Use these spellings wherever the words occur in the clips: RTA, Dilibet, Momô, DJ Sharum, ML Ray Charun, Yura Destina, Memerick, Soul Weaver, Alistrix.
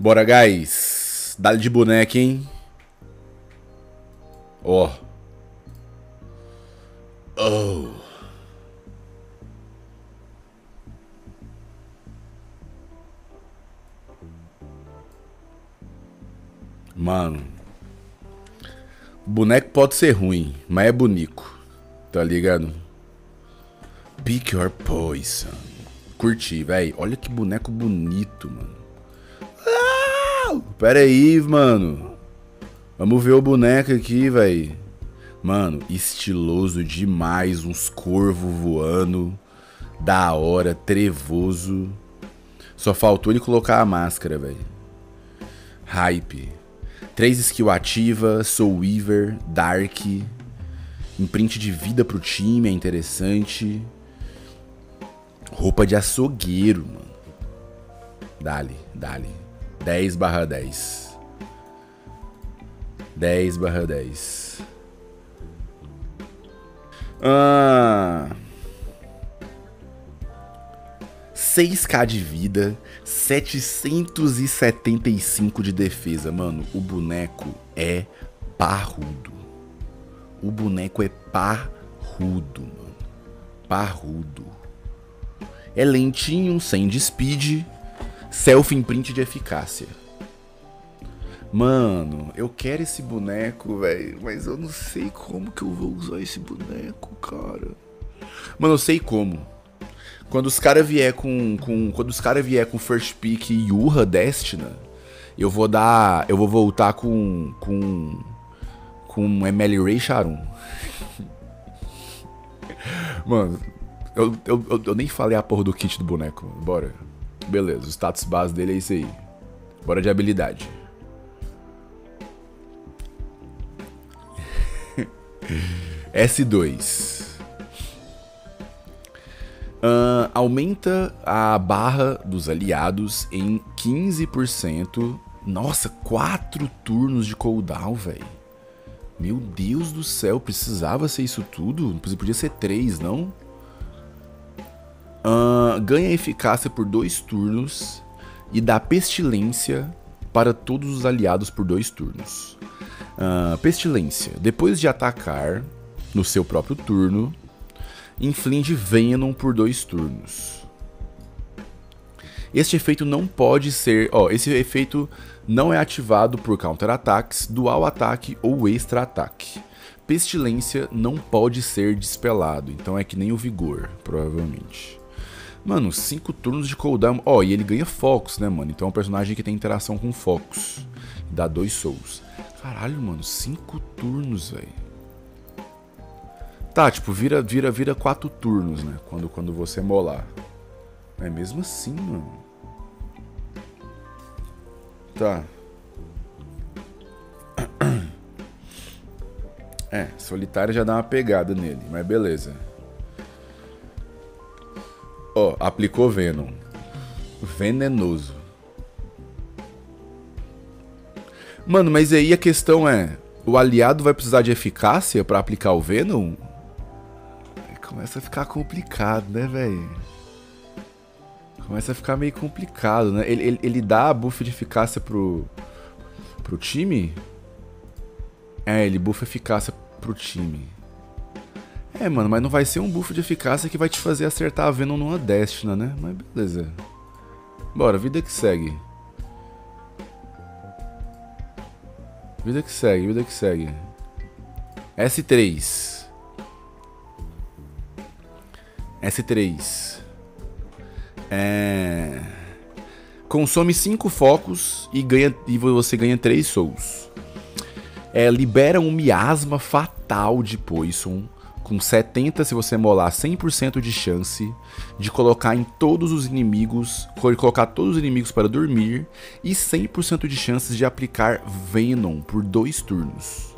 Bora, guys. Dá-lhe de boneca, hein? Ó. Oh. Mano. Boneco pode ser ruim, mas é bonito. Tá ligado? Pick your poison. Curti, velho. Olha que boneco bonito, mano. Pera aí, mano. Vamos ver o boneco aqui, velho. Mano, estiloso demais. Uns corvos voando. Da hora, trevoso. Só faltou ele colocar a máscara, velho. Hype. 3 skill ativa, Soul Weaver, Dark. Imprint de vida pro time, é interessante. Roupa de açougueiro, mano. Dale, dale. 10/10. 10/10. Ah, 6k de vida, 775 de defesa. Mano, o boneco é parrudo. O boneco é parrudo, mano. Parrudo. É lentinho, sem despeed. Self-imprint de eficácia. Mano, eu quero esse boneco, velho. Mas eu não sei como que eu vou usar esse boneco, cara. Mano, eu sei como. Quando os caras vier com first pick Yura Destina, eu vou dar... Eu vou voltar com ML Ray Charun. Mano, eu nem falei a porra do kit do boneco, mano. Bora. Beleza, o status base dele é isso aí. Bora de habilidade. S2. Aumenta a barra dos aliados em 15%. Nossa, 4 turnos de cooldown, velho. Meu Deus do céu, precisava ser isso tudo? Podia ser 3, não? Ganha eficácia por 2 turnos e dá pestilência para todos os aliados por 2 turnos. Pestilência. Depois de atacar no seu próprio turno, inflige Venom por 2 turnos. Este efeito não pode ser... Ó, esse efeito não é ativado por counter-ataques, dual ataque ou extra-ataque. Pestilência não pode ser dispelado, então é que nem o vigor, provavelmente. Mano, 5 turnos de cooldown. Ó, e ele ganha focos, né, mano? Então é um personagem que tem interação com focos. Dá 2 souls. Caralho, mano, 5 turnos, velho. Tá, tipo, vira 4 turnos, né? Quando você molar. É mesmo assim, mano. Tá. É, solitário já dá uma pegada nele, mas beleza. Ó, aplicou Venom. Venenoso. Mano, mas aí a questão é... O aliado vai precisar de eficácia pra aplicar o Venom? Começa a ficar complicado, né, velho? Começa a ficar meio complicado, né? Ele dá buff de eficácia pro time? É, ele buffa eficácia pro time. É, mano, mas não vai ser um buff de eficácia que vai te fazer acertar a Venom numa Destina, né? Mas beleza. Bora, vida que segue. Vida que segue, vida que segue. S3. S3. Consome 5 focos e você ganha 3 souls. É, libera um miasma fatal de Poison. Com 70, se você molar, 100% de chance de colocar em todos os inimigos, colocar todos os inimigos para dormir, e 100% de chances de aplicar Venom por 2 turnos,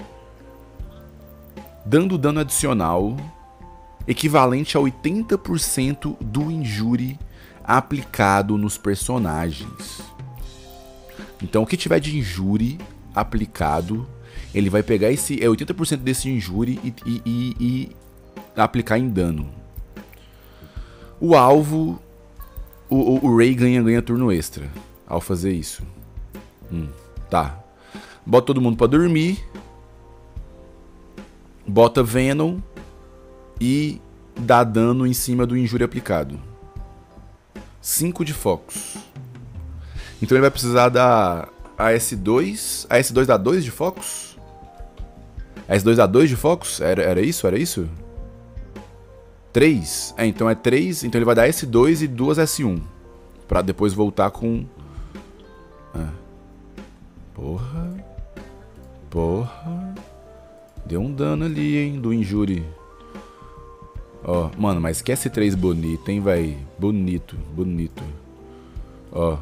dando dano adicional equivalente a 80% do injury aplicado nos personagens. Então o que tiver de injury aplicado, ele vai pegar esse 80% desse injury e aplicar em dano. O alvo, o Ray ganha turno extra ao fazer isso. Tá. Bota todo mundo pra dormir. Bota Venom. E dá dano em cima do injúria aplicado. 5 de focos. Então ele vai precisar da AS2. A AS2 dá 2 de focos? A AS2 dá 2 de focos? Era isso? Era isso? 3? É, então é 3. Então ele vai dar S2 e 2 S1. Pra depois voltar com... Ah. Porra. Porra. Deu um dano ali, hein? Do injure. Ó, mano, mas que S3 bonito, hein, véi? Bonito, bonito. Ó.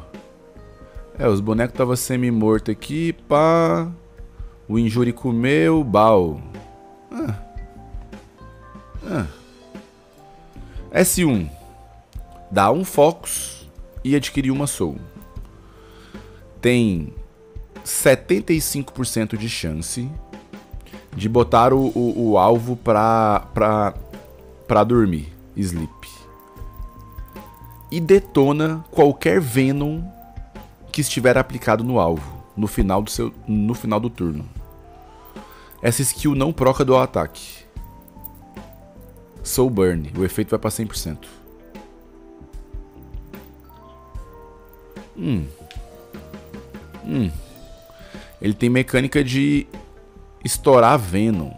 É, os bonecos estavam semi-mortos aqui. Pá. O injure comeu. Bal. Ah. Ah. S1 dá 1 focus e adquirir uma soul. Tem 75% de chance de botar o alvo pra dormir, sleep. E detona qualquer Venom que estiver aplicado no alvo no final do turno. Essa skill não proca do ataque. Soul Burn, o efeito vai pra 100%. Ele tem mecânica de estourar Venom.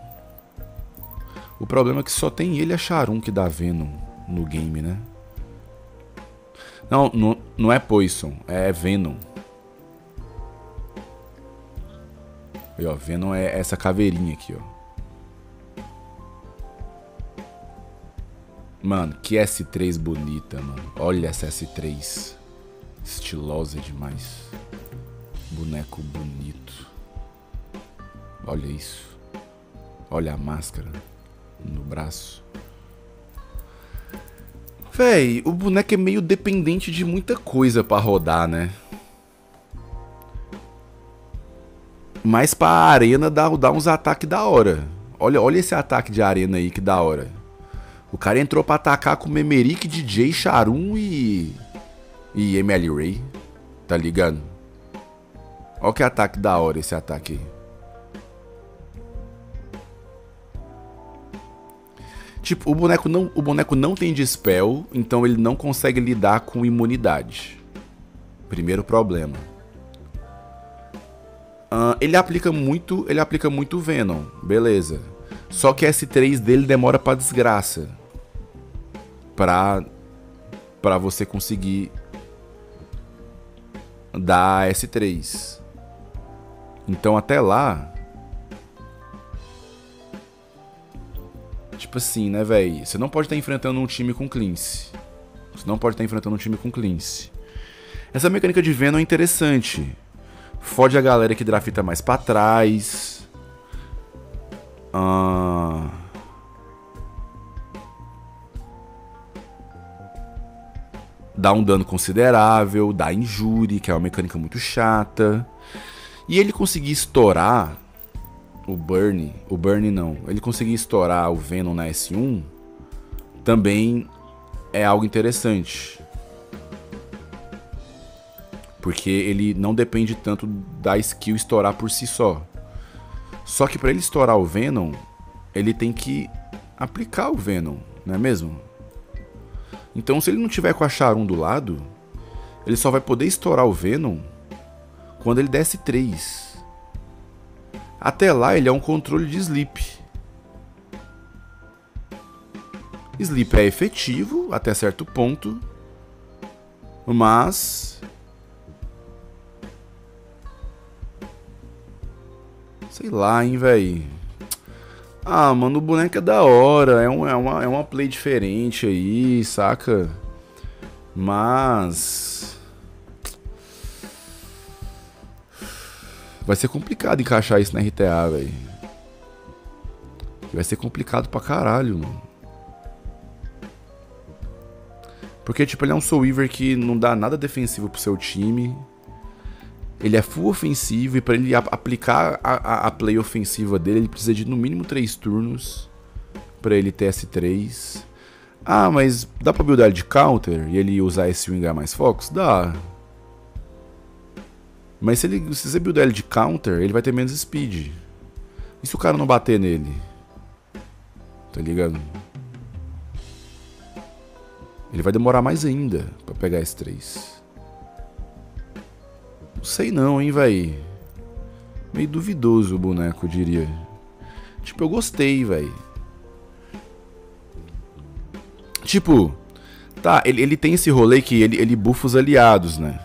O problema é que só tem ele e a Sharum que dá Venom no game, né? Não, não é Poison, é Venom. E, ó, Venom é essa caveirinha aqui, ó. Mano, que S3 bonita, mano. Olha essa S3. Estilosa demais. Boneco bonito. Olha isso. Olha a máscara no braço. Véi, o boneco é meio dependente de muita coisa pra rodar, né? Mas pra arena dá uns ataques da hora. Olha esse ataque de arena aí, que da hora. O cara entrou pra atacar com Memerick, DJ Sharum e ML Ray. Tá ligado? Olha que ataque da hora esse ataque aí. Tipo, o boneco não tem dispel, então ele não consegue lidar com imunidade. Primeiro problema. Ele aplica muito Venom. Beleza. Só que S3 dele demora pra desgraça. Pra você conseguir dar S3. Então até lá, tipo assim, né, velho? Você não pode estar enfrentando um time com Cleanse. Essa mecânica de Venom é interessante. Fode a galera que drafta mais pra trás. Dá um dano considerável, dá injúria, que é uma mecânica muito chata. E ele conseguir estourar ele conseguir estourar o Venom na S1 também é algo interessante. Porque ele não depende tanto da skill estourar por si só. Só que pra ele estourar o Venom, ele tem que aplicar o Venom, não é mesmo? Então, se ele não tiver com a Sharum do lado, ele só vai poder estourar o Venom quando ele der S3. Até lá, ele é um controle de Sleep. Sleep é efetivo até certo ponto, mas... sei lá, hein, véi. Ah, mano, o boneco é da hora, é uma play diferente aí, saca? Mas... vai ser complicado encaixar isso na RTA, velho. Vai ser complicado pra caralho, mano. Porque, tipo, ele é um Soul Weaver que não dá nada defensivo pro seu time. Ele é full ofensivo e pra ele aplicar a play ofensiva dele, ele precisa de no mínimo 3 turnos pra ele ter S3. Ah, mas dá pra buildar ele de counter e ele usar S1 e ganhar mais focos? Dá. Mas se você buildar ele de counter, ele vai ter menos speed. E se o cara não bater nele? Tá ligado? Ele vai demorar mais ainda pra pegar esses três. Não sei não, hein, véi. Meio duvidoso o boneco, eu diria. Tipo, eu gostei, véi. Tipo, tá, ele tem esse rolê que ele bufa os aliados, né?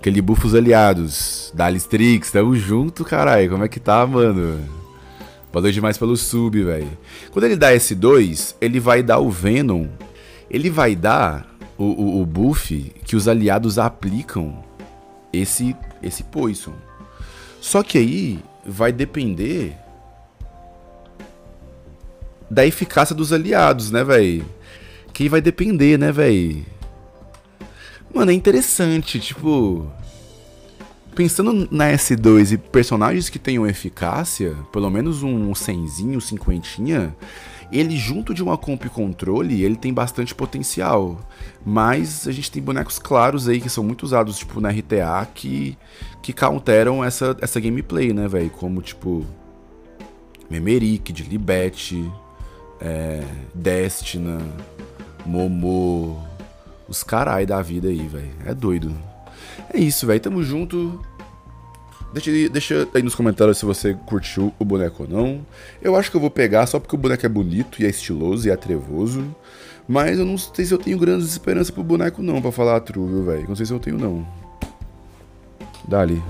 Que ele bufa os aliados da Alistrix, tamo junto, caralho. Como é que tá, mano? Valeu demais pelo sub, velho. Quando ele dá S2, ele vai dar o Venom. Ele vai dar o buff que os aliados aplicam esse Poison. Só que aí vai depender da eficácia dos aliados, né, velho? Que aí vai depender, né, velho? Mano, é interessante, tipo... Pensando na S2 e personagens que tenham eficácia, pelo menos um 100zinho, 50, ele junto de uma comp controle, ele tem bastante potencial. Mas a gente tem bonecos claros aí que são muito usados, tipo, na RTA, que counteram essa gameplay, né, velho? Como, tipo, Memerick, Dilibet, Destina, Momô, os carai da vida aí, velho. É doido. É isso, velho. Tamo junto. Deixa aí nos comentários se você curtiu o boneco ou não. Eu acho que eu vou pegar só porque o boneco é bonito e é estiloso e é trevoso. Mas eu não sei se eu tenho grandes esperanças pro boneco não, pra falar a true, velho. Não sei se eu tenho não. Dali.